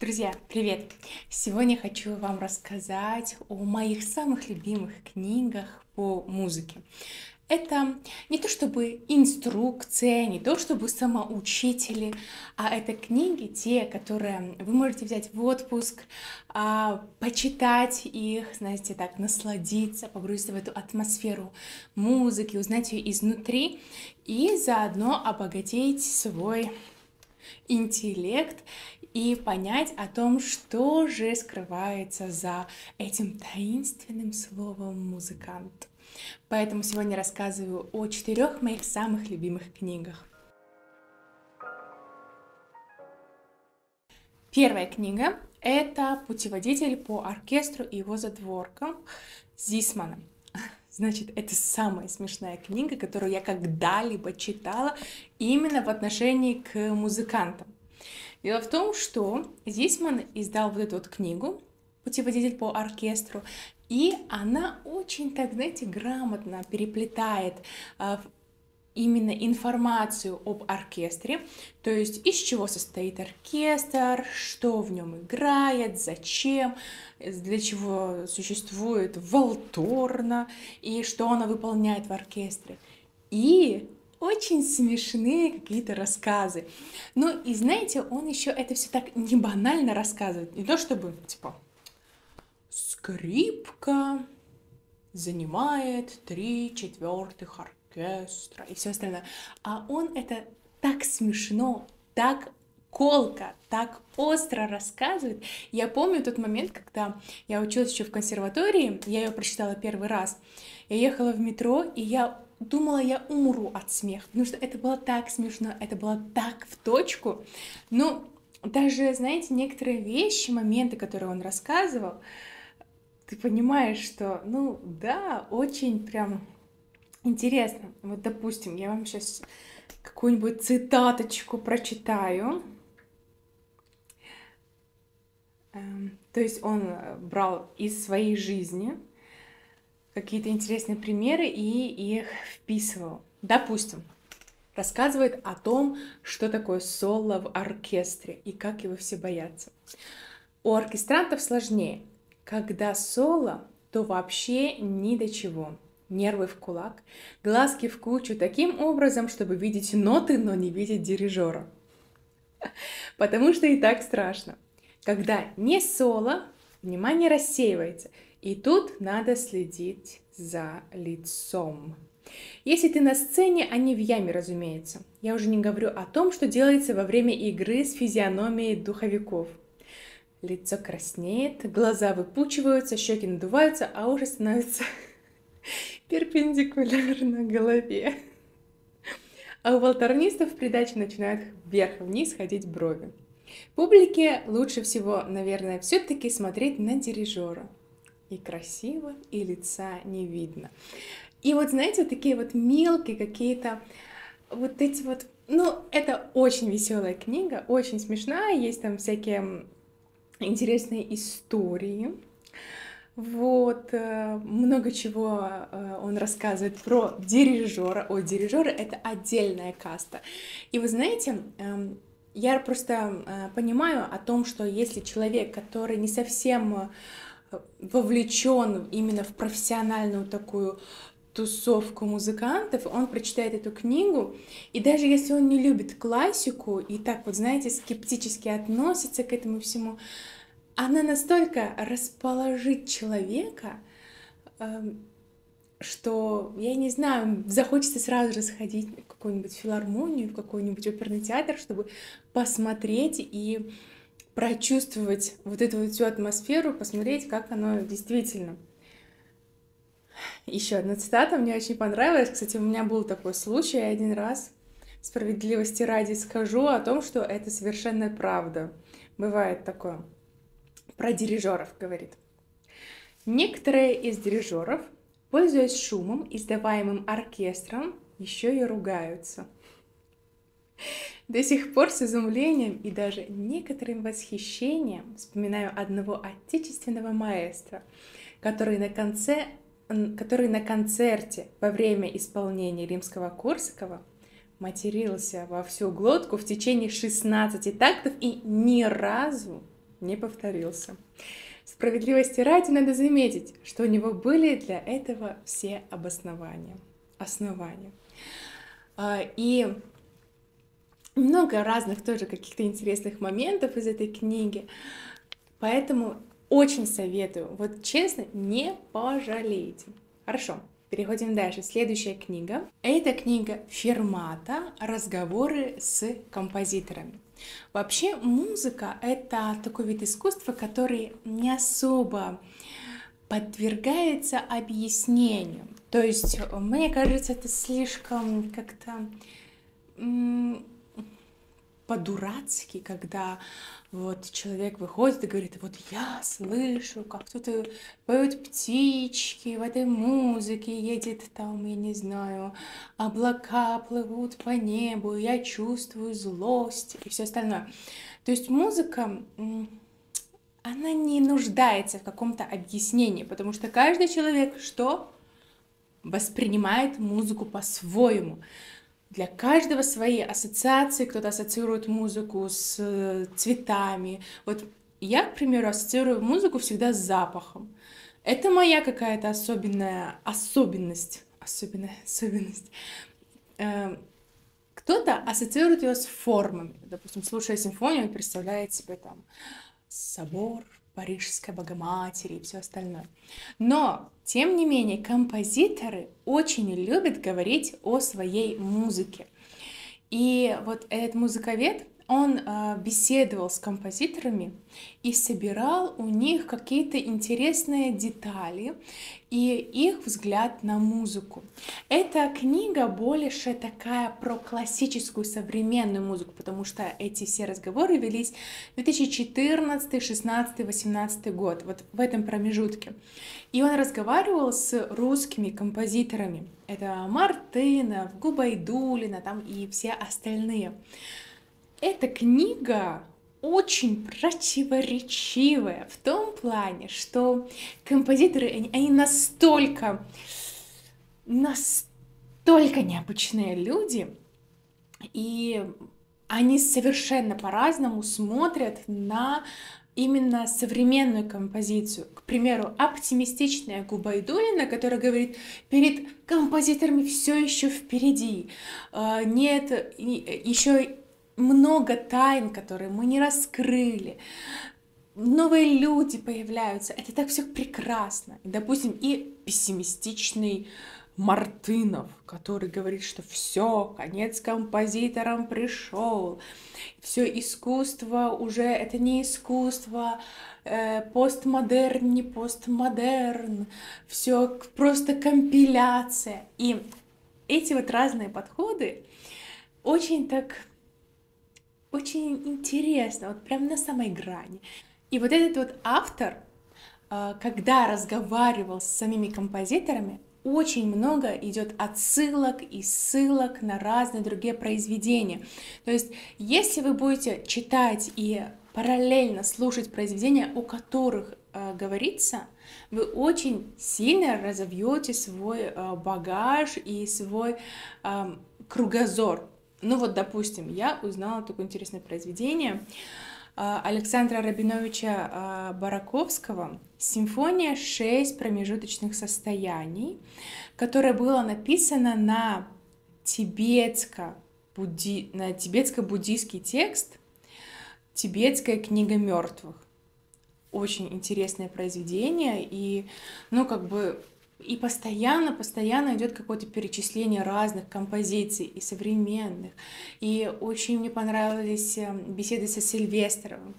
Друзья, привет! Сегодня хочу вам рассказать о моих самых любимых книгах по музыке. Это не то чтобы инструкция, не то чтобы самоучители, а это книги, те, которые вы можете взять в отпуск, почитать их, знаете, так, насладиться, погрузиться в эту атмосферу музыки, узнать ее изнутри и заодно обогатить свой интеллект и понять о том, что же скрывается за этим таинственным словом «музыкант». Поэтому сегодня рассказываю о 4 моих самых любимых книгах. Первая книга – это «Путеводитель по оркестру и его задворкам» Зисмана. Значит, это самая смешная книга, которую я когда-либо читала именно в отношении к музыкантам. Дело в том, что Зисман издал вот эту вот книгу «Путеводитель по оркестру», и она очень, так знаете, грамотно переплетает именно информацию об оркестре, то есть из чего состоит оркестр, что в нем играет, зачем, для чего существует валторна и что она выполняет в оркестре. И очень смешные какие-то рассказы. Ну и знаете, он еще это все так не банально рассказывает, не то чтобы типа скрипка занимает 3/4 оркестра и все остальное. А он это так смешно, так колко, так остро рассказывает. Я помню тот момент, когда я училась еще в консерватории, я ее прочитала первый раз. Я ехала в метро, и я думала, я умру от смеха, потому что это было так смешно, это было так в точку. Ну, даже, знаете, некоторые вещи, моменты, которые он рассказывал, ты понимаешь, что, ну, да, очень прям интересно. Вот, допустим, я вам сейчас какую-нибудь цитаточку прочитаю. То есть он брал из своей жизни какие-то интересные примеры и их вписывал. Допустим, рассказывает о том, что такое соло в оркестре и как его все боятся. У оркестрантов сложнее. Когда соло, то вообще ни до чего. Нервы в кулак, глазки в кучу таким образом, чтобы видеть ноты, но не видеть дирижера. Потому что и так страшно. Когда не соло, внимание рассеивается. И тут надо следить за лицом. Если ты на сцене, а не в яме, разумеется. Я уже не говорю о том, что делается во время игры с физиономией духовиков. Лицо краснеет, глаза выпучиваются, щеки надуваются, а уши становятся перпендикулярно голове. А у валторнистов в придаче начинают вверх-вниз ходить брови. Публике лучше всего, наверное, все-таки смотреть на дирижера. И красиво, и лица не видно. И вот, знаете, вот такие вот мелкие какие-то вот эти вот... Ну, это очень веселая книга, очень смешная, есть там всякие интересные истории. Вот, много чего он рассказывает про дирижера. О, дирижеры — это отдельная каста. И вы знаете... Я просто понимаю о том, что если человек, который не совсем вовлечен именно в профессиональную такую тусовку музыкантов, он прочитает эту книгу, и даже если он не любит классику и так вот, знаете, скептически относится к этому всему, она настолько расположит человека, что, я не знаю, захочется сразу же сходить в какую-нибудь филармонию, в какой-нибудь оперный театр, чтобы посмотреть и прочувствовать вот эту вот всю атмосферу, посмотреть, как оно действительно. Еще одна цитата мне очень понравилась. Кстати, у меня был такой случай один раз. Справедливости ради скажу о том, что это совершенно правда. Бывает такое. Про дирижеров говорит. Некоторые из дирижеров, пользуясь шумом, издаваемым оркестром, еще и ругаются. До сих пор с изумлением и даже некоторым восхищением вспоминаю одного отечественного маэстро, который на концерте во время исполнения Римского-Корсакова матерился во всю глотку в течение 16 тактов и ни разу не повторился. Справедливости ради надо заметить, что у него были для этого все основания. И много разных тоже каких-то интересных моментов из этой книги, поэтому очень советую, вот честно, не пожалеете. Хорошо, переходим дальше. Следующая книга. Это книга Фермата «Разговоры с композиторами». Вообще музыка — это такой вид искусства, который не особо подвергается объяснению. То есть, мне кажется, это слишком как-то по-дурацки, когда вот человек выходит и говорит: вот я слышу, как кто-то поет птички в этой музыке, едет там, я не знаю, облака плывут по небу, я чувствую злость и все остальное. То есть музыка, она не нуждается в каком-то объяснении, потому что каждый человек что? Воспринимает музыку по-своему. Для каждого свои ассоциации, кто-то ассоциирует музыку с цветами. Вот я, к примеру, ассоциирую музыку всегда с запахом. Это моя какая-то особенность. Кто-то ассоциирует ее с формами. Допустим, слушая симфонию, он представляет себе там собор, Парижская Богоматери и все остальное. Но, тем не менее, композиторы очень любят говорить о своей музыке. И вот этот музыковед, он беседовал с композиторами и собирал у них какие-то интересные детали и их взгляд на музыку. Эта книга больше такая про классическую современную музыку, потому что эти все разговоры велись 2014, 2016, 2018 год, вот в этом промежутке. И он разговаривал с русскими композиторами. Это Мартынов, Губайдулина там и все остальные. Эта книга очень противоречивая в том плане, что композиторы, они настолько необычные люди, и они совершенно по-разному смотрят на именно современную композицию. К примеру, оптимистичная Губайдулина, которая говорит: перед композиторами все еще впереди, нет, еще много тайн, которые мы не раскрыли. Новые люди появляются. Это так все прекрасно. Допустим, и пессимистичный Мартынов, который говорит, что все, конец композиторам пришел. Все искусство уже это не искусство, постмодерн, не постмодерн. Все просто компиляция. И эти вот разные подходы очень интересно, вот прям на самой грани. И вот этот вот автор, когда разговаривал с самими композиторами, очень много идет отсылок и ссылок на разные другие произведения. То есть, если вы будете читать и параллельно слушать произведения, о которых говорится, вы очень сильно разовьете свой багаж и свой кругозор. Ну вот, допустим, я узнала такое интересное произведение Александра Рабиновича Бараковского «Симфония 6 промежуточных состояний», которое было написано на тибетско-буддийский текст «Тибетская книга мертвых». Очень интересное произведение, и, ну, как бы... И постоянно идет какое-то перечисление разных композиций и современных. И очень мне понравились беседы со Сильвестровым.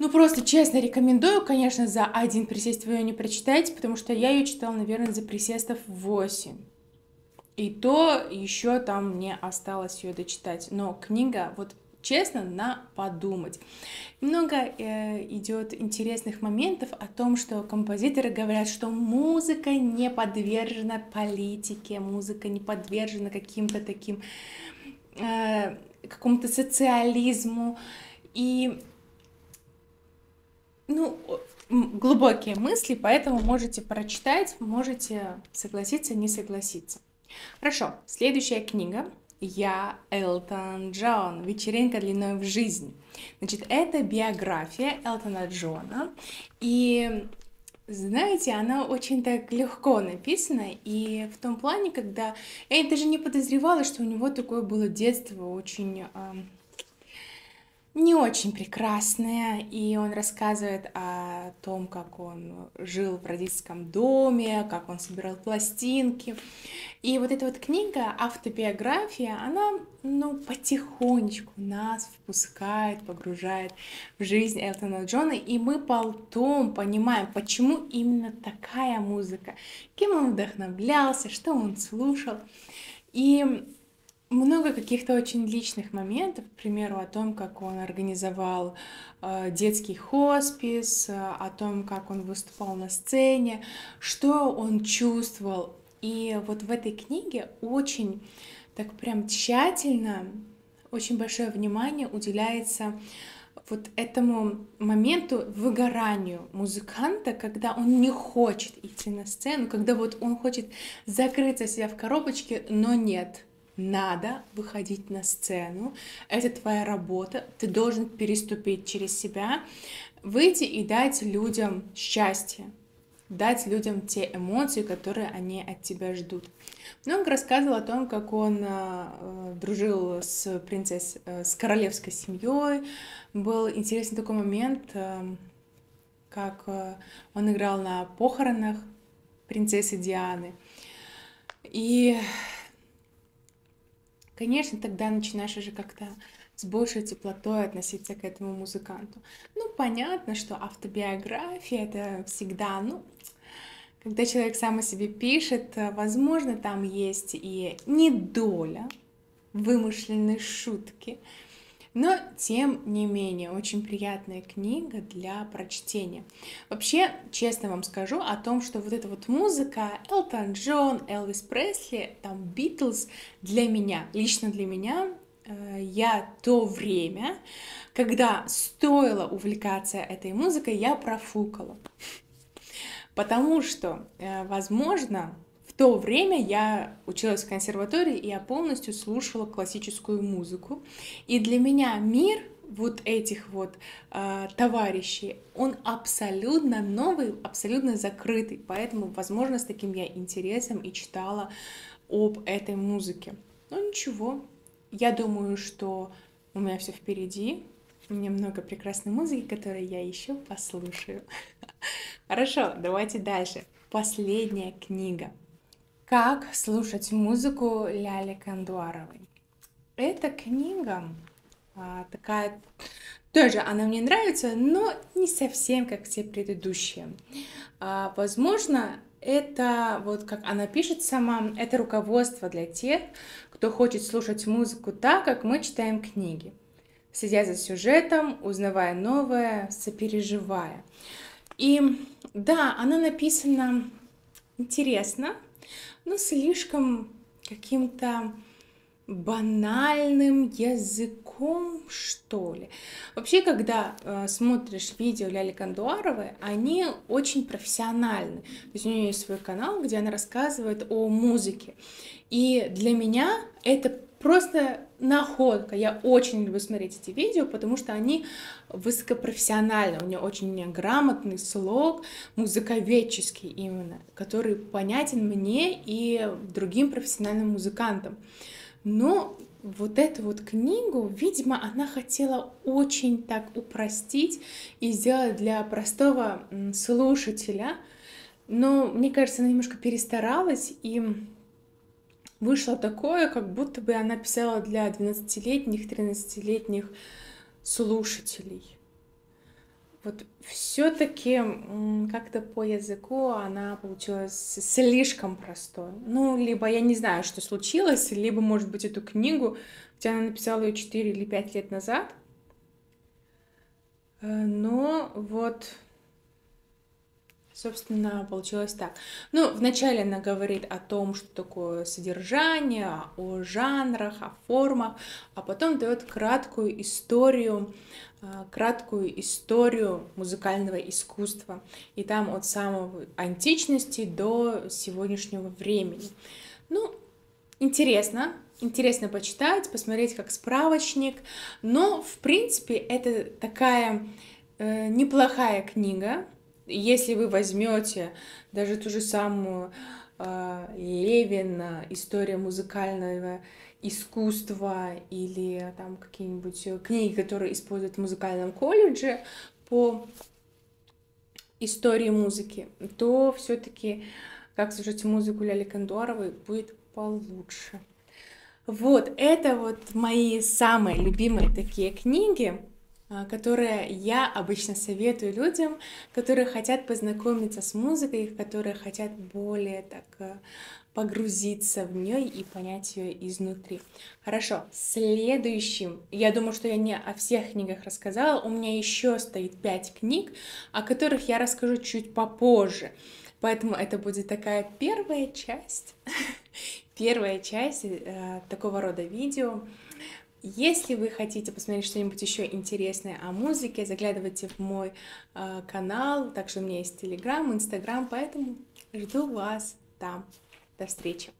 Ну, просто честно рекомендую, конечно, за один присест вы ее не прочитаете, потому что я ее читала, наверное, за присестов 8. И то еще там мне осталось ее дочитать. Но книга, вот честно, на подумать. Много идет интересных моментов о том, что композиторы говорят, что музыка не подвержена политике, музыка не подвержена каким-то таким, какому-то социализму. И, ну, глубокие мысли, поэтому можете прочитать, можете согласиться, не согласиться. Хорошо, следующая книга. «Я Элтон Джон. Вечеринка длиной в жизнь». Значит, это биография Элтона Джона. И, знаете, она очень так легко написана. И в том плане, когда... Я даже не подозревала, что у него такое было детство очень... не очень прекрасная, и он рассказывает о том, как он жил в родительском доме, как он собирал пластинки. И вот эта вот книга, автобиография, она, ну, потихонечку нас впускает, погружает в жизнь Элтона Джона, и мы потом понимаем, почему именно такая музыка, кем он вдохновлялся, что он слушал. И много каких-то очень личных моментов, к примеру, о том, как он организовал детский хоспис, о том, как он выступал на сцене, что он чувствовал. И вот в этой книге очень так прям тщательно, очень большое внимание уделяется вот этому моменту выгоранию музыканта, когда он не хочет идти на сцену, когда вот он хочет закрыться себя в коробочке, но нет. Надо выходить на сцену, это твоя работа, ты должен переступить через себя, выйти и дать людям счастье, дать людям те эмоции, которые они от тебя ждут. Много рассказывал о том, как он дружил с королевской семьей. Был интересный такой момент, как он играл на похоронах принцессы Дианы. И... Конечно, тогда начинаешь уже как-то с большей теплотой относиться к этому музыканту. Ну, понятно, что автобиография — это всегда, ну, когда человек сам о себе пишет, возможно, там есть и недоля вымышленной шутки. Но, тем не менее, очень приятная книга для прочтения. Вообще, честно вам скажу о том, что вот эта вот музыка, Элтон Джон, Элвис Пресли, там Битлз, для меня, лично для меня, я то время, когда стоило увлекаться этой музыкой, я профукала. Потому что, возможно, в то время я училась в консерватории, и я полностью слушала классическую музыку. И для меня мир вот этих вот товарищей, он абсолютно новый, абсолютно закрытый. Поэтому, возможно, с таким я интересом и читала об этой музыке. Но ничего, я думаю, что у меня все впереди. У меня много прекрасной музыки, которую я еще послушаю. Хорошо, давайте дальше. Последняя книга. «Как слушать музыку» Ляли Кандуаровой. Эта книга такая, тоже она мне нравится, но не совсем как все предыдущие. Возможно, это, вот как она пишет сама, это руководство для тех, кто хочет слушать музыку так, как мы читаем книги, следя за сюжетом, узнавая новое, сопереживая. И да, она написана интересно, но слишком каким-то банальным языком, что ли. Вообще, когда смотришь видео Ляли Кандуаровой, они очень профессиональны. То есть у нее есть свой канал, где она рассказывает о музыке. И для меня это просто находка. Я очень люблю смотреть эти видео, потому что они высокопрофессиональны. У нее очень грамотный слог, музыковедческий именно, который понятен мне и другим профессиональным музыкантам. Но вот эту вот книгу, видимо, она хотела очень так упростить и сделать для простого слушателя. Но, мне кажется, она немножко перестаралась, и вышло такое, как будто бы она писала для 12-летних, 13-летних слушателей. Вот все-таки как-то по языку она получилась слишком простой. Ну, либо я не знаю, что случилось, либо, может быть, эту книгу, хотя она написала ее 4 или 5 лет назад. Но вот... Собственно, получилось так. Ну, вначале она говорит о том, что такое содержание, о жанрах, о формах, а потом дает краткую историю музыкального искусства. И там от самой античности до сегодняшнего времени. Ну, интересно, интересно почитать, посмотреть как справочник, но, в принципе, это такая неплохая книга, если вы возьмете даже ту же самую Левина, «История музыкального искусства» или там какие-нибудь книги, которые используют в музыкальном колледже по истории музыки, то все-таки «Как слушать музыку» Ляли Кандуаровой будет получше. Вот, это вот мои самые любимые такие книги, которые я обычно советую людям, которые хотят познакомиться с музыкой, которые хотят более так погрузиться в нее и понять ее изнутри. Хорошо, следующим, я думаю, что я не о всех книгах рассказала, у меня еще стоит 5 книг, о которых я расскажу чуть попозже, поэтому это будет такая первая часть, такого рода видео. Если вы хотите посмотреть что-нибудь еще интересное о музыке, заглядывайте в мой канал, также у меня есть Телеграм, Инстаграм, поэтому жду вас там. До встречи!